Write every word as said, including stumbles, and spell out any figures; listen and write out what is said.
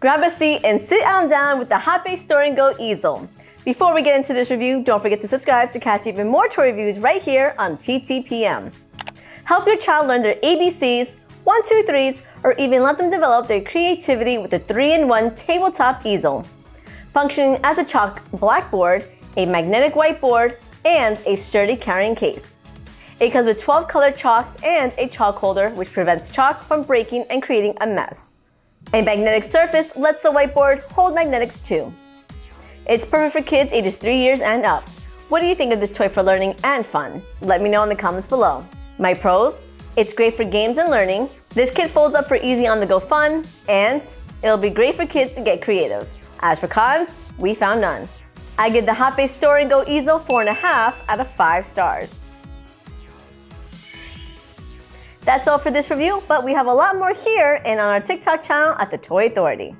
Grab a seat and sit on down with the Happy Store and Go easel. Before we get into this review, don't forget to subscribe to catch even more toy reviews right here on T T P M. Help your child learn their A B Cs, one two threes, or even let them develop their creativity with the three in one tabletop easel. Functioning as a chalk blackboard, a magnetic whiteboard, and a sturdy carrying case. It comes with twelve colored chalks and a chalk holder, which prevents chalk from breaking and creating a mess. A magnetic surface lets the whiteboard hold magnetics too. It's perfect for kids ages three years and up. What do you think of this toy for learning and fun? Let me know in the comments below. My pros? It's great for games and learning. This kit folds up for easy on-the-go fun, and it'll be great for kids to get creative. As for cons, we found none. I give the Happy Store and Go easel four point five out of five stars. That's all for this review, but we have a lot more here and on our TikTok channel at The Toy Authority.